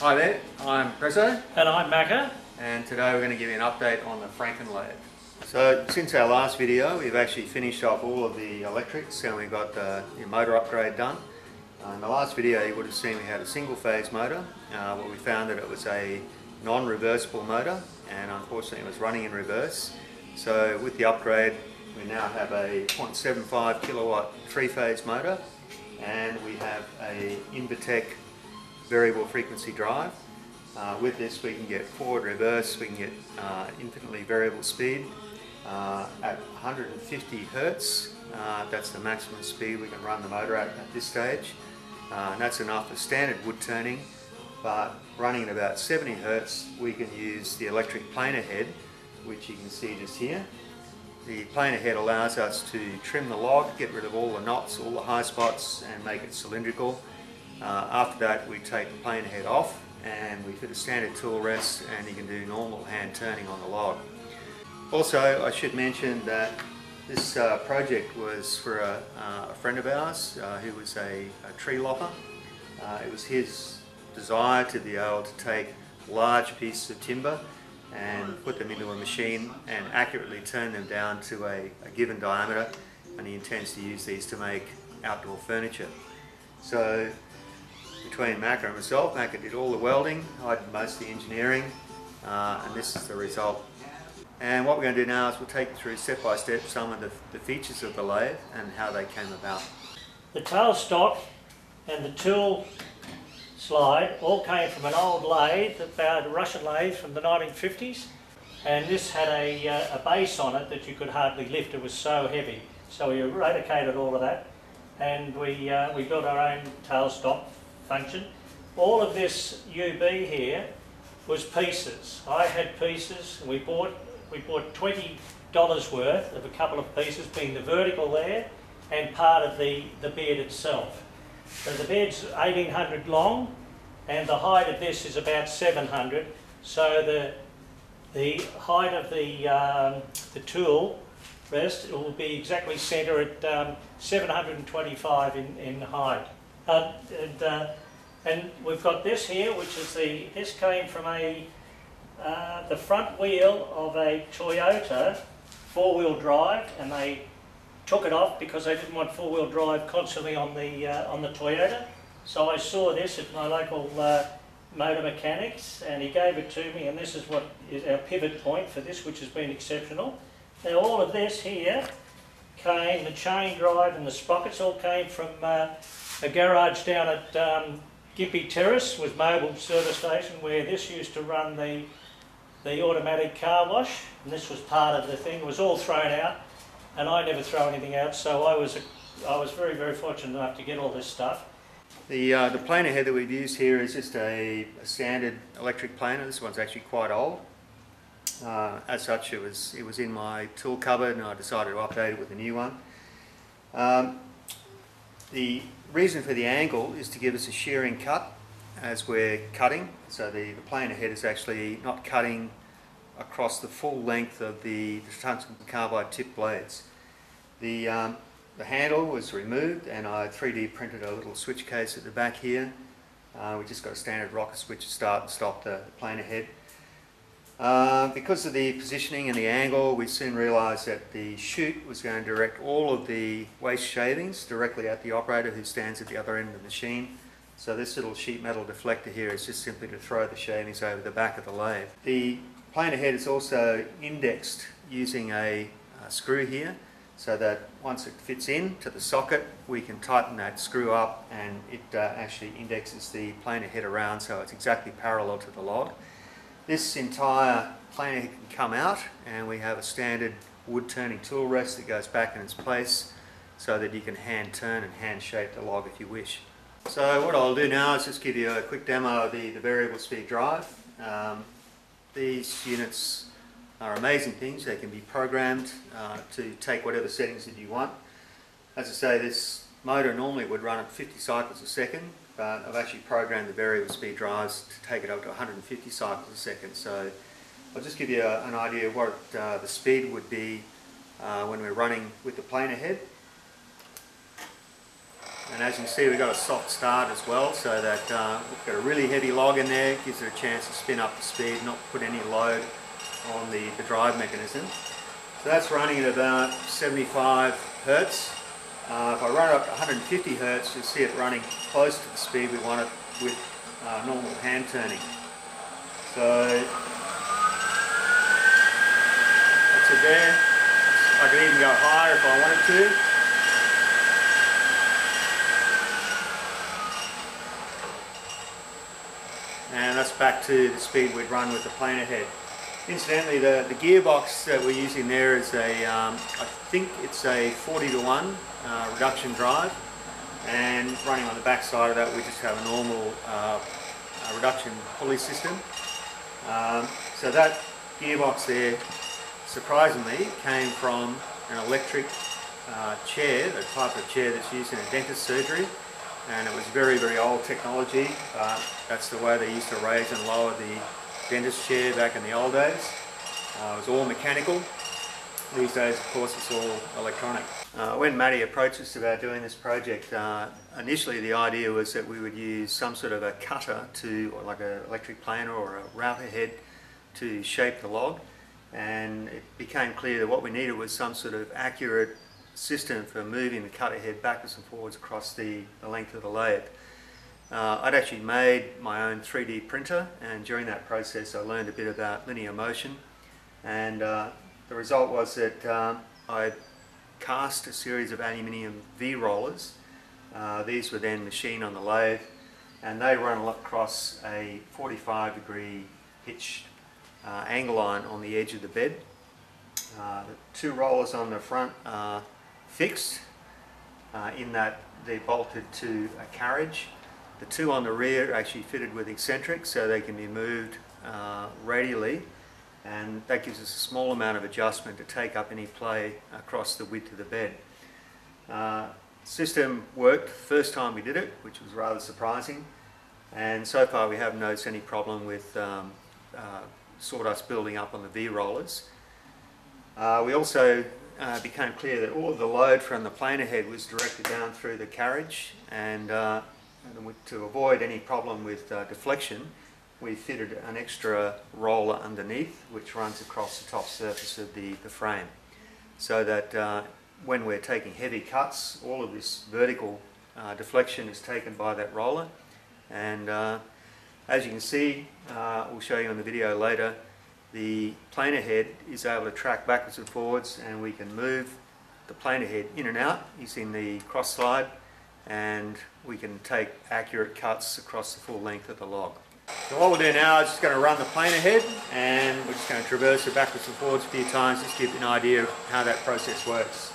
Hi there, I'm Prezzo. And I'm Macca. And today we're going to give you an update on the Frankenlathe. So since our last video we've actually finished up all of the electrics and we've got the motor upgrade done. In the last video you would have seen we had a single phase motor. But we found that it was a non-reversible motor and unfortunately it was running in reverse. So with the upgrade we now have a 0.75 kilowatt three-phase motor and we have a Invertek variable frequency drive. With this we can get forward, reverse, we can get infinitely variable speed at 150 Hertz. That's the maximum speed we can run the motor at this stage. And that's enough for standard wood turning, but running at about 70 Hertz we can use the electric planer head, which you can see just here. The planer head allows us to trim the log, get rid of all the knots, all the high spots, and make it cylindrical. After that we take the planer head off and we fit a standard tool rest and you can do normal hand turning on the log. Also I should mention that this project was for a friend of ours who was a tree lopper. It was his desire to be able to take large pieces of timber and put them into a machine and accurately turn them down to a given diameter, and he intends to use these to make outdoor furniture. So between Macca and myself, Macca did all the welding, I did most of the engineering, and this is the result. And what we're going to do now is we'll take you through step by step some of the features of the lathe and how they came about. The tailstock and the tool slide all came from an old lathe, a Russian lathe from the 1950s, and this had a base on it that you could hardly lift, it was so heavy. So we eradicated all of that and we built our own tailstock function. All of this UB here was pieces. I had pieces, and we bought $20 worth of a couple of pieces, being the vertical there and part of the bed itself. So the bed's 1800 long and the height of this is about 700, so the height of the tool rest, it will be exactly centre at 725 in height. And we've got this here, which is this came from the front wheel of a Toyota four-wheel drive, and they took it off because they didn't want four-wheel drive constantly on the Toyota. So I saw this at my local motor mechanics, and he gave it to me, and this is what is our pivot point for this, which has been exceptional. Now all of this here came, the chain drive and the sprockets all came from a garage down at Gippy Terrace, was mobile service station, where this used to run the automatic car wash, and this was part of the thing. It was all thrown out, and I never throw anything out, so I was very, very fortunate enough to get all this stuff. The planer head that we've used here is just a standard electric planer. This one's actually quite old. As such, it was in my tool cupboard, and I decided to update it with a new one. The reason for the angle is to give us a shearing cut as we're cutting, so the planer head is actually not cutting across the full length of the tungsten carbide tip blades. The handle was removed and I 3D printed a little switch case at the back here. We just got a standard rocker switch to start and stop the planer head. Because of the positioning and the angle, we soon realised that the chute was going to direct all of the waste shavings directly at the operator who stands at the other end of the machine. So this little sheet metal deflector here is just simply to throw the shavings over the back of the lathe. The planer head is also indexed using a screw here, so that once it fits in to the socket we can tighten that screw up and it actually indexes the planer head around so it's exactly parallel to the log. This entire planer can come out and we have a standard wood turning tool rest that goes back in its place so that you can hand turn and hand shape the log if you wish. So what I'll do now is just give you a quick demo of the variable speed drive. These units are amazing things. They can be programmed to take whatever settings that you want. As I say, this motor normally would run at 50 cycles a second. But I've actually programmed the variable speed drives to take it up to 150 cycles a second. So I'll just give you an idea of what the speed would be when we're running with the planer head. And as you can see, we've got a soft start as well, so that we've got a really heavy log in there, gives it a chance to spin up the speed, not put any load on the drive mechanism. So that's running at about 75 Hertz. If I run it up to 150 Hertz, you'll see it running close to the speed we want it with normal hand turning. So that's it there. I can even go higher if I wanted to. And that's back to the speed we'd run with the planer head. Incidentally, the gearbox that we're using there is a, I think it's a 40-to-1 reduction drive, and running on the back side of that we just have a normal reduction pulley system. So that gearbox there, surprisingly, came from an electric chair, the type of chair that's used in a dentist surgery, and it was very, very old technology. That's the way they used to raise and lower the dentist chair back in the old days. It was all mechanical. These days, of course, it's all electronic. When Matty approached us about doing this project, initially the idea was that we would use some sort of a cutter to, or like an electric planer or a router head, to shape the log. And it became clear that what we needed was some sort of accurate system for moving the cutter head backwards and forwards across the length of the lathe. I'd actually made my own 3D printer, and during that process I learned a bit about linear motion, and the result was that I cast a series of aluminium V-rollers. These were then machined on the lathe, and they run across a 45-degree pitch angle line on the edge of the bed. The two rollers on the front are fixed in that they're bolted to a carriage. The two on the rear are actually fitted with eccentric, so they can be moved radially, and that gives us a small amount of adjustment to take up any play across the width of the bed. System worked the first time we did it, which was rather surprising, and so far we haven't noticed any problem with sawdust building up on the V-rollers. We also became clear that all of the load from the planer head was directed down through the carriage, and to avoid any problem with deflection, we fitted an extra roller underneath which runs across the top surface of the frame, so that when we're taking heavy cuts, all of this vertical deflection is taken by that roller. And as you can see, we'll show you on the video later, the planer head is able to track backwards and forwards, and we can move the planer head in and out using the cross slide, and we can take accurate cuts across the full length of the log. So what we'll do now is just going to run the planer head, and we're just going to traverse it backwards and forwards a few times, just to give you an idea of how that process works.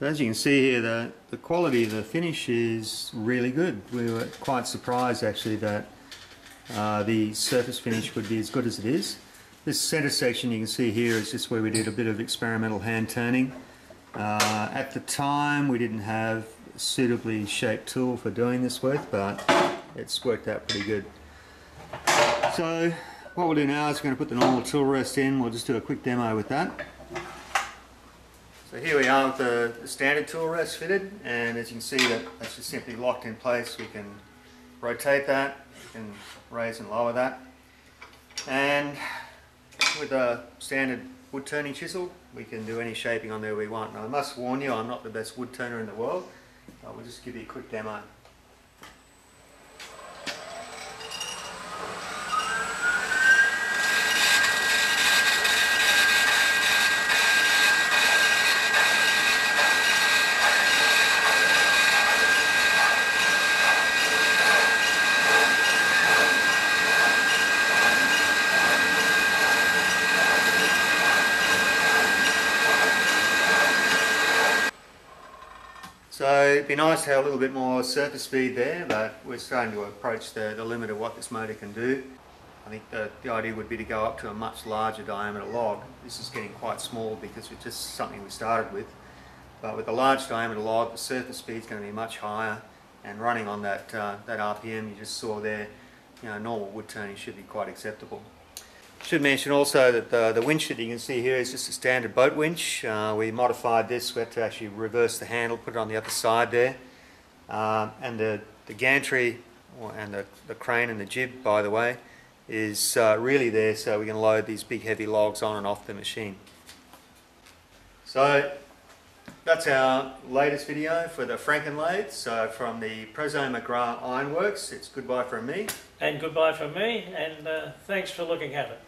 As you can see here, the quality of the finish is really good. We were quite surprised actually that the surface finish would be as good as it is. This center section you can see here is just where we did a bit of experimental hand turning. At the time we didn't have suitably shaped tool for doing this with, but it's worked out pretty good. So what we'll do now is we're going to put the normal tool rest in. We'll just do a quick demo with that. So here we are with the standard tool rest fitted, and as you can see, that's just simply locked in place. We can rotate that, we can raise and lower that. And with a standard wood turning chisel, we can do any shaping on there we want. Now I must warn you, I'm not the best wood turner in the world. I will just give you a quick demo. So it'd be nice to have a little bit more surface speed there, but we're starting to approach the limit of what this motor can do. I think the idea would be to go up to a much larger diameter log. This is getting quite small because it's just something we started with. But with a large diameter log, the surface speed's going to be much higher, and running on that RPM you just saw there, you know, normal wood turning should be quite acceptable. Should mention also that the winch that you can see here is just a standard boat winch. We modified this. We had to actually reverse the handle, put it on the other side there. And the gantry and the crane and the jib, by the way, is really there so we can load these big heavy logs on and off the machine. So that's our latest video for the Frankenlathe. So from the Preso McGrath Ironworks, it's goodbye from me. And goodbye from me, and thanks for looking at it.